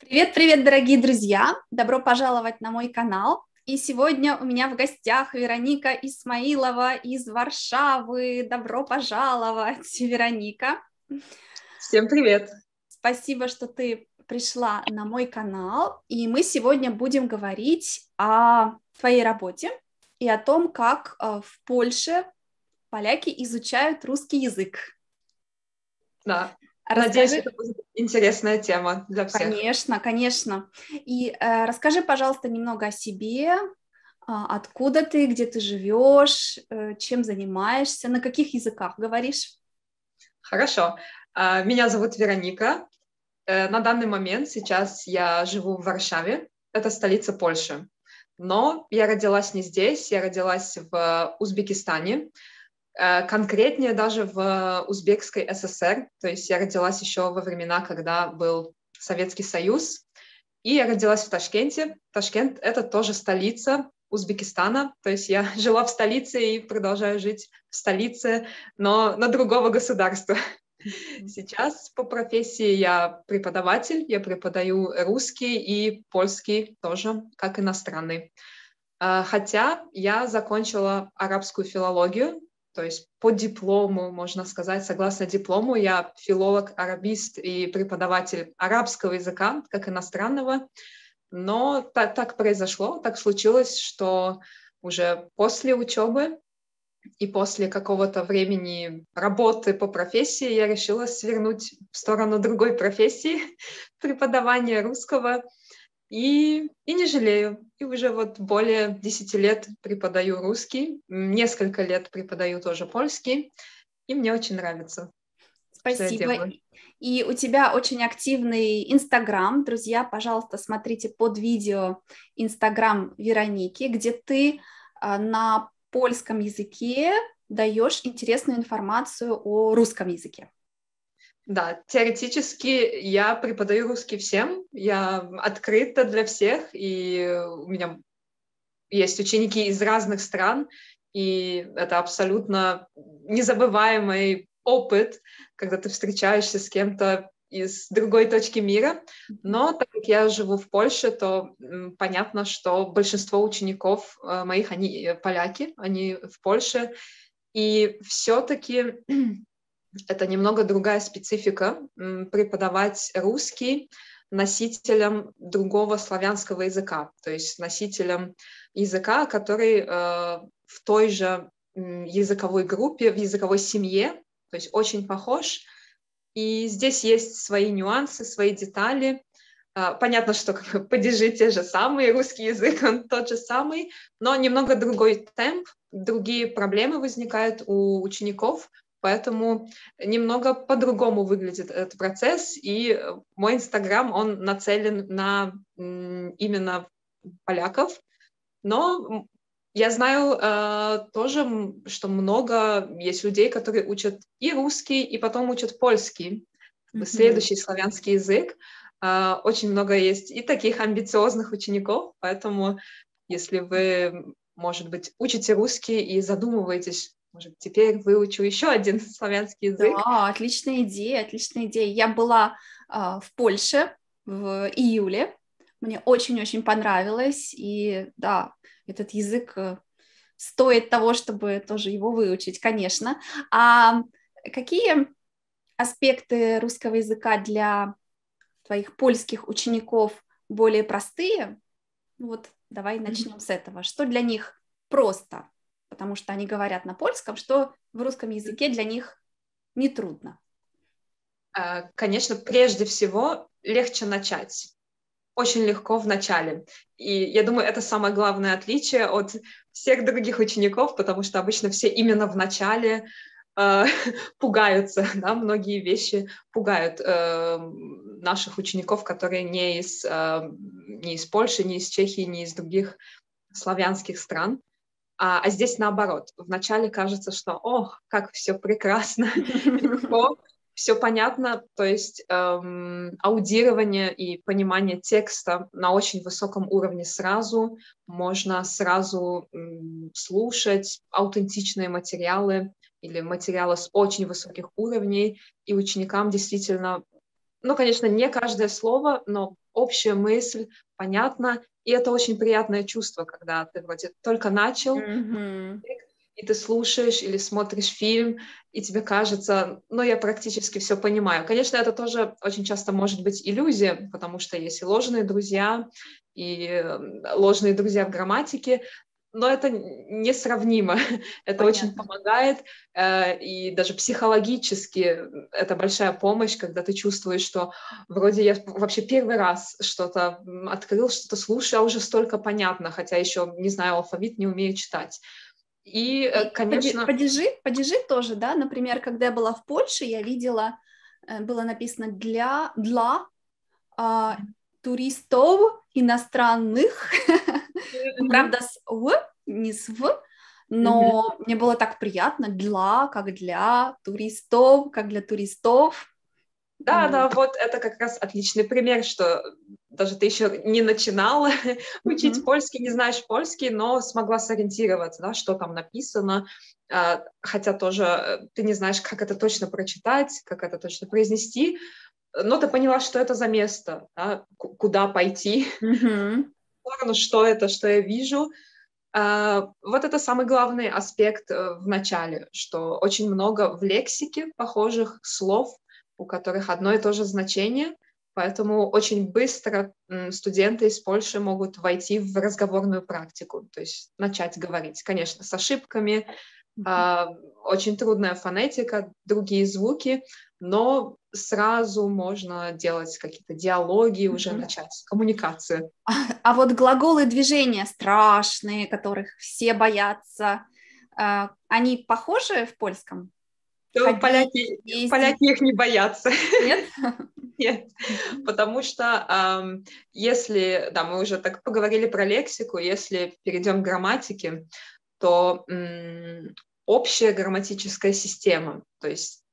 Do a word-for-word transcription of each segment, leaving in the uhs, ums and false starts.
Привет-привет, дорогие друзья! Добро пожаловать на мой канал. И сегодня у меня в гостях Вероника Исмаилова из Варшавы. Добро пожаловать, Вероника! Всем привет! Спасибо, что ты пришла на мой канал. И мы сегодня будем говорить о твоей работе и о том, как в Польше поляки изучают русский язык. Да. Расскажи... Надеюсь, это будет интересная тема для всех. Конечно, конечно. И э, расскажи, пожалуйста, немного о себе, э, откуда ты, где ты живешь, э, чем занимаешься, на каких языках говоришь. Хорошо. Э, меня зовут Вероника. Э, на данный момент сейчас я живу в Варшаве, это столица Польши. Но я родилась не здесь, я родилась в Узбекистане. Конкретнее даже в Узбекской ССР, то есть я родилась еще во времена, когда был Советский Союз, и я родилась в Ташкенте. Ташкент — это тоже столица Узбекистана, то есть я жила в столице и продолжаю жить в столице, но на другого государства. Сейчас по профессии я преподаватель, я преподаю русский и польский тоже, как иностранный. Хотя я закончила арабскую филологию, то есть по диплому, можно сказать, согласно диплому, я филолог-арабист и преподаватель арабского языка, как иностранного. Но так, так произошло, так случилось, что уже после учебы и после какого-то времени работы по профессии я решила свернуть в сторону другой профессии, преподавания русского. И, и не жалею. И уже вот более десяти лет преподаю русский, несколько лет преподаю тоже польский, и мне очень нравится. Спасибо. И у тебя очень активный Инстаграм. Друзья, пожалуйста, смотрите под видео Инстаграм Вероники, где ты на польском языке даешь интересную информацию о русском языке. Да, теоретически я преподаю русский всем, я открыта для всех, и у меня есть ученики из разных стран, и это абсолютно незабываемый опыт, когда ты встречаешься с кем-то из другой точки мира, но так как я живу в Польше, то понятно, что большинство учеников моих, они поляки, они в Польше, и все-таки... Это немного другая специфика преподавать русский носителям другого славянского языка, то есть носителям языка, который э, в той же языковой группе, в языковой семье, то есть очень похож. И здесь есть свои нюансы, свои детали. Э, понятно, что падежи те же самые, русский язык он тот же самый, но немного другой темп, другие проблемы возникают у учеников. Поэтому немного по-другому выглядит этот процесс, и мой Инстаграм, он нацелен на именно поляков, но я знаю э, тоже, что много есть людей, которые учат и русский, и потом учат польский, mm-hmm. следующий славянский язык. Э, очень много есть и таких амбициозных учеников, поэтому если вы, может быть, учите русский и задумываетесь, может, теперь выучу еще один славянский язык. Да, отличная идея, отличная идея. Я была э, в Польше в июле, мне очень-очень понравилось, и да, этот язык стоит того, чтобы тоже его выучить, конечно. А какие аспекты русского языка для твоих польских учеников более простые? Вот давай начнем mm-hmm. с этого. Что для них просто? Потому что они говорят на польском, что в русском языке для них нетрудно. Конечно, прежде всего легче начать, очень легко в начале. И я думаю, это самое главное отличие от всех других учеников, потому что обычно все именно в начале э, пугаются, да, многие вещи пугают э, наших учеников, которые не из, э, не из Польши, не из Чехии, не из других славянских стран. А, а здесь наоборот. Вначале кажется, что ох, как все прекрасно, легко, все понятно. То есть эм, аудирование и понимание текста на очень высоком уровне сразу. Можно сразу эм, слушать аутентичные материалы или материалы с очень высоких уровней. И ученикам действительно Ну, конечно, не каждое слово, но общая мысль понятна, и это очень приятное чувство, когда ты вроде только начал, mm-hmm. и ты слушаешь или смотришь фильм, и тебе кажется, ну, я практически все понимаю. Конечно, это тоже очень часто может быть иллюзия, потому что есть и ложные друзья, и ложные друзья в грамматике, но это несравнимо, это Понятно. Очень помогает, и даже психологически это большая помощь, когда ты чувствуешь, что вроде я вообще первый раз что-то открыл, что-то слушаю, а уже столько понятно, хотя еще, не знаю, алфавит не умею читать. И, конечно... Падежи, падежи тоже, да, например, когда я была в Польше, я видела, было написано «для, для а, туристов иностранных», правда, с «в», не с «в», но мне было так приятно, «для», как «для туристов», как «для туристов». Да, да, вот это как раз отличный пример, что даже ты еще не начинала учить mm-hmm. польский, не знаешь польский, но смогла сориентироваться, да, что там написано, хотя тоже ты не знаешь, как это точно прочитать, как это точно произнести, но ты поняла, что это за место, да, куда пойти, mm-hmm. что это, что я вижу. Вот это самый главный аспект в начале, что очень много в лексике похожих слов, у которых одно и то же значение, поэтому очень быстро студенты из Польши могут войти в разговорную практику, то есть начать говорить, конечно, с ошибками, mm-hmm. э, очень трудная фонетика, другие звуки, но сразу можно делать какие-то диалоги, mm-hmm. уже начать коммуникацию. А, а вот глаголы движения страшные, которых все боятся, э, они похожи в польском? Ходить, поляки, поляки их не боятся. Нет? Нет, потому что э, если, да, мы уже так поговорили про лексику, если перейдем к грамматике, то э, общая грамматическая система, то есть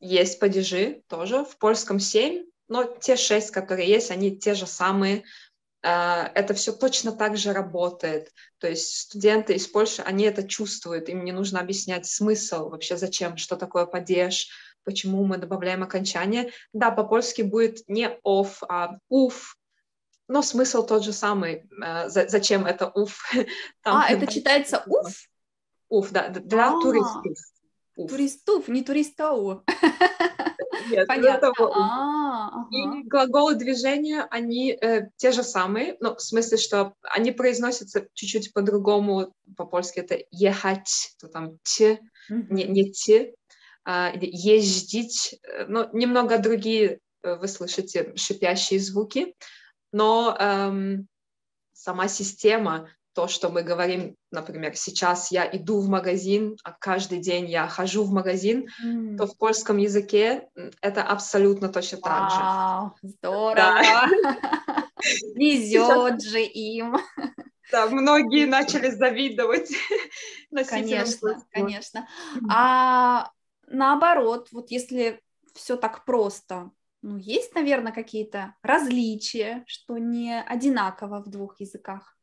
есть падежи тоже, в польском семь, но те шесть, которые есть, они те же самые, э, это все точно так же работает, то есть студенты из Польши, они это чувствуют, им не нужно объяснять смысл вообще, зачем, что такое падеж, почему мы добавляем окончание. Да, по-польски будет не «ов», а «уф», но смысл тот же самый. Зачем это «уф»? Там а, это читается «уф»? «Уф», да, для а-а-а. туристов. Уф. Туристов, не туристов. Нет, понятно. Ага. И глаголы движения, они э, те же самые, ну, в смысле, что они произносятся чуть-чуть по-другому. По-польски это «ехать», то там «те», mm-hmm. не, не «те». Ездить, ну, немного другие, вы слышите, шипящие звуки, но эм, сама система, то, что мы говорим, например, сейчас я иду в магазин, а каждый день я хожу в магазин, mm. то в польском языке это абсолютно точно так же. Вау, здорово! Везет же им! Да, многие начали завидовать носителям слова. Конечно, конечно. Наоборот, вот если все так просто, ну, есть, наверное, какие-то различия, что не одинаково в двух языках?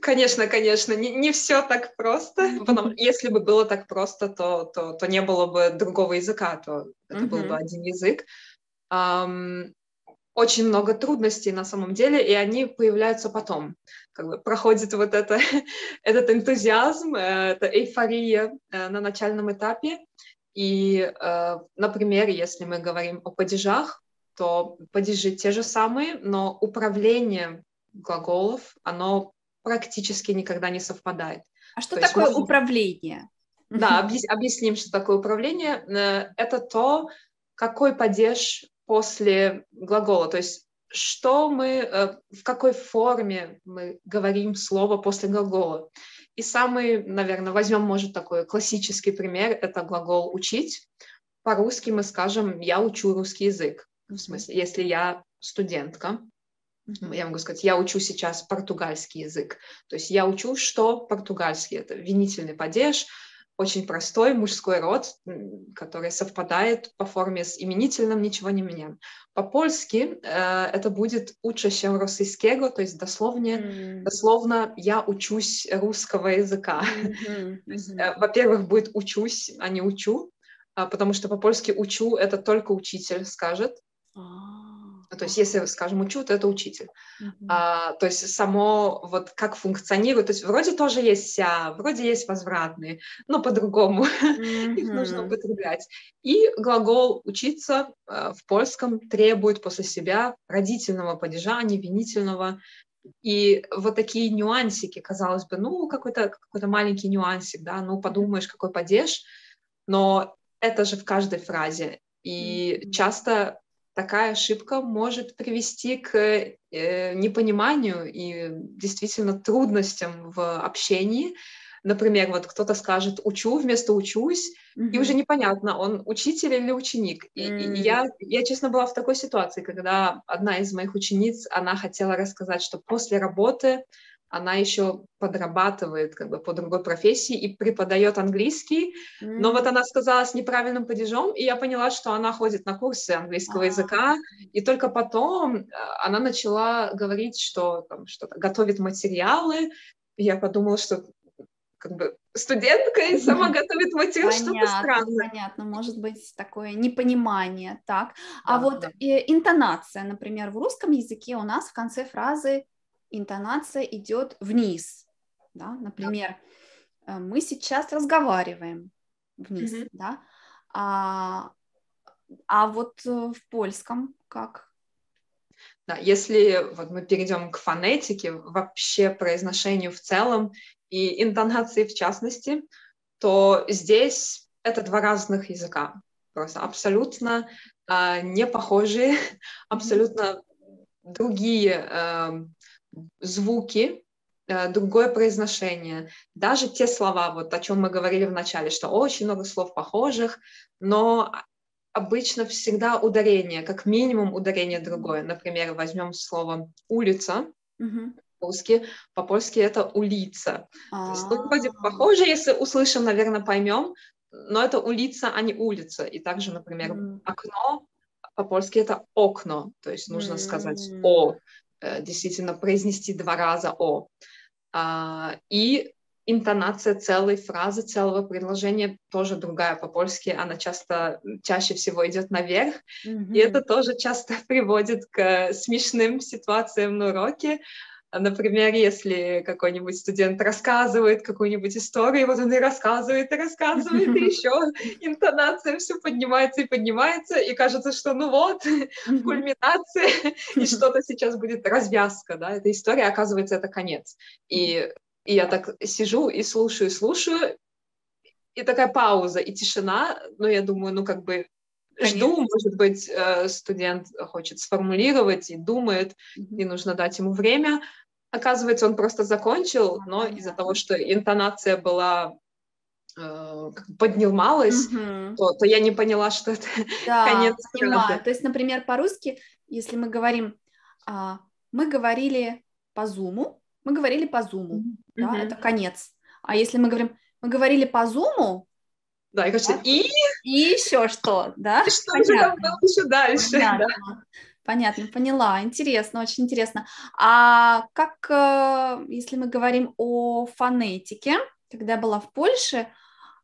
Конечно, конечно, не, не все так просто. Потому, если бы было так просто, то, то, то не было бы другого языка, то это был бы один язык. Um, очень много трудностей на самом деле, и они появляются потом. Как бы проходит вот это, этот энтузиазм, эта эйфория на начальном этапе. И, например, если мы говорим о падежах, то падежи те же самые, но управление глаголов, оно практически никогда не совпадает. А что то такое есть, управление? Да, объяс, объясним, что такое управление. Это то, какой падеж после глагола, то есть что мы, в какой форме мы говорим слово после глагола. И самый, наверное, возьмем, может, такой классический пример, это глагол «учить». По-русски мы скажем «я учу русский язык». В смысле, если я студентка, я могу сказать «я учу сейчас португальский язык». То есть «я учу, что португальский». Это винительный падеж, очень простой мужской род, который совпадает по форме с именительным, ничего не меняем. По-польски э, это будет «uczę się rosyjskiego», то есть дословнее, mm-hmm. дословно «я учусь русского языка». Mm-hmm. Mm-hmm. Во-первых, будет «учусь», а не «учу», потому что по-польски «учу» — это только учитель скажет. Oh. То есть, если, скажем, учу, то это учитель. Mm-hmm. А, то есть, само вот как функционирует, то есть, вроде тоже есть а, вроде есть возвратные, но по-другому mm-hmm. их нужно употреблять. И глагол «учиться» в польском требует после себя родительного падежа, невинительного. И вот такие нюансики, казалось бы, ну, какой-то, какой-то маленький нюансик, да, ну, подумаешь, какой падеж, но это же в каждой фразе. И часто такая ошибка может привести к э, непониманию и действительно трудностям в общении. Например, вот кто-то скажет «учу» вместо «учусь», mm-hmm. и уже непонятно, он учитель или ученик. И, mm-hmm. и я, я, честно, была в такой ситуации, когда одна из моих учениц, она хотела рассказать, что после работы она еще подрабатывает как бы по другой профессии и преподает английский, mm-hmm. но вот она сказала с неправильным падежом, и я поняла, что она ходит на курсы английского ah. языка, и только потом она начала говорить, что там, что-то готовит материалы, и я подумала, что как бы студентка и сама готовит материал, что-то странное. Понятно, может быть такое непонимание, так. А да, вот да. интонация, например, в русском языке у нас в конце фразы интонация идет вниз, да, например, да. мы сейчас разговариваем вниз, угу. да, а, а вот в польском как? Да, если вот мы перейдем к фонетике, вообще произношению в целом и интонации в частности, то здесь это два разных языка, просто абсолютно э, не похожие, абсолютно другие э, звуки, э, другое произношение. Даже те слова, вот о чем мы говорили в начале, что очень много слов похожих, но обычно всегда ударение, как минимум ударение другое. Например, возьмем слово «улица», mm-hmm. по-польски, по-польски это «улица». Ah. То есть, ну, вроде похоже, если услышим, наверное, поймем, но это «улица», а не «улица». И также, например, mm-hmm. «окно», по-польски это «окно», то есть нужно mm-hmm. сказать «о», действительно произнести два раза «о». А, и интонация целой фразы, целого предложения тоже другая по-польски, она часто, чаще всего идет наверх, mm-hmm. и это тоже часто приводит к смешным ситуациям на уроке. Например, если какой-нибудь студент рассказывает какую-нибудь историю, вот он и рассказывает, и рассказывает, и еще интонация все поднимается и поднимается, и кажется, что ну вот, кульминация, и что-то сейчас будет развязка, да, эта история, оказывается, это конец. И, и я так сижу и слушаю, слушаю, и такая пауза, и тишина, ну, я думаю, ну, как бы, конечно. Жду, может быть, студент хочет сформулировать и думает, mm-hmm. и нужно дать ему время. Оказывается, он просто закончил, но mm-hmm. из-за того, что интонация была э, поднималась, mm-hmm. то, то я не поняла, что это да, конец. Понимаю. То есть, например, по-русски, если мы говорим, а, мы говорили по зуму, мы говорили по зуму, mm-hmm. да, mm-hmm. это конец. А если мы говорим, мы говорили по зуму, да, и, конечно, да? и... и еще что, да? Что понятно. Же там было еще дальше? Понятно. Да. Понятно, поняла, интересно, очень интересно. А как, если мы говорим о фонетике, когда я была в Польше,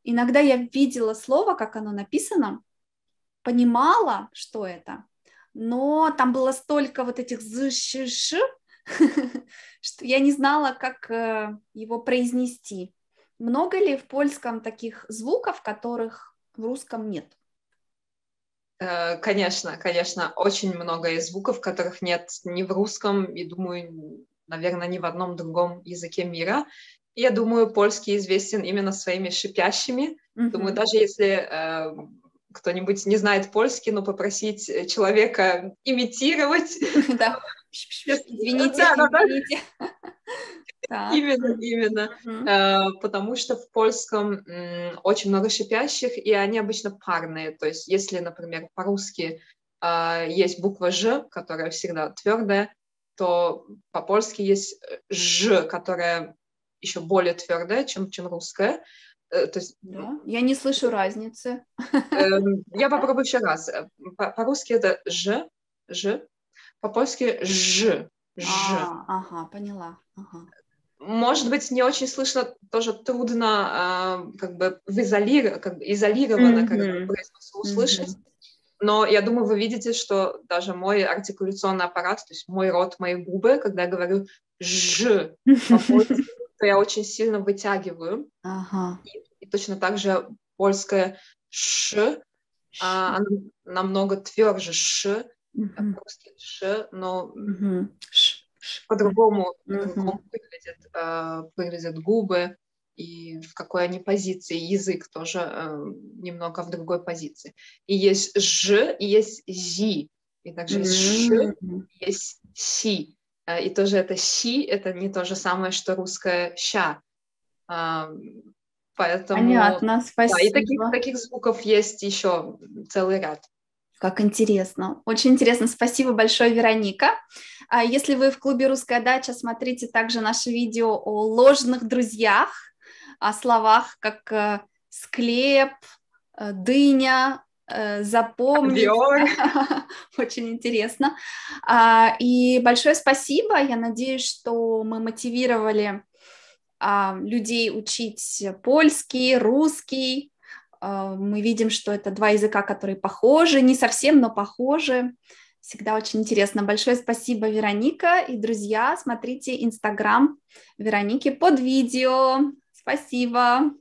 иногда я видела слово, как оно написано, понимала, что это, но там было столько вот этих з-ш-ш, что я не знала, как его произнести. Много ли в польском таких звуков, которых в русском нет? Конечно, конечно, очень много звуков, которых нет ни в русском, и, думаю, наверное, ни в одном другом языке мира. Я думаю, польский известен именно своими шипящими. Mm-hmm. Думаю, даже если э, кто-нибудь не знает польский, но попросить человека имитировать... Извините, извините. Да. Именно, именно, uh-huh. э, потому что в польском м, очень много шипящих, и они обычно парные, то есть если, например, по-русски э, есть буква «ж», которая всегда твердая, то по-польски есть «ж», которая еще более твердая, чем, чем русская. Э, то есть, да. Я не слышу разницы. Э, я попробую еще раз. По-русски это «ж», «ж», по-польски «ж», «ж». А, ага, поняла, ага. Может быть, не очень слышно, тоже трудно э, как бы в изолир... как бы изолированно mm-hmm. как бы, произносу услышать, mm-hmm. Но я думаю, вы видите, что даже мой артикуляционный аппарат, то есть мой рот, мои губы, когда я говорю «ж», то я очень сильно вытягиваю. Ага. И, и точно так же польское «ш», а, оно намного тверже «ш», угу. Русский «ш», но угу. по-другому, по-другому угу. выглядят, э, выглядят губы. И в какой они позиции, язык тоже э, немного в другой позиции. И есть ж, и есть зи, и также есть ш, и есть си. И тоже это си, это не то же самое, что русское ща. А, поэтому. Понятно, спасибо. Да, и таких, таких звуков есть еще целый ряд. Как интересно. Очень интересно. Спасибо большое, Вероника. Если вы в клубе «Русская дача», смотрите также наше видео о ложных друзьях, о словах, как склеп, дыня, запомнить. Очень интересно. И большое спасибо. Я надеюсь, что мы мотивировали людей учить польский, русский. Мы видим, что это два языка, которые похожи, не совсем, но похожи. Всегда очень интересно. Большое спасибо, Вероника. И, друзья, смотрите Инстаграм Вероники под видео. Спасибо.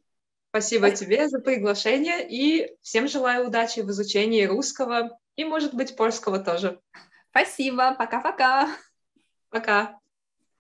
Спасибо, Спасибо тебе за приглашение и всем желаю удачи в изучении русского и, может быть, польского тоже. Спасибо. Пока-пока. Пока. -пока. Пока.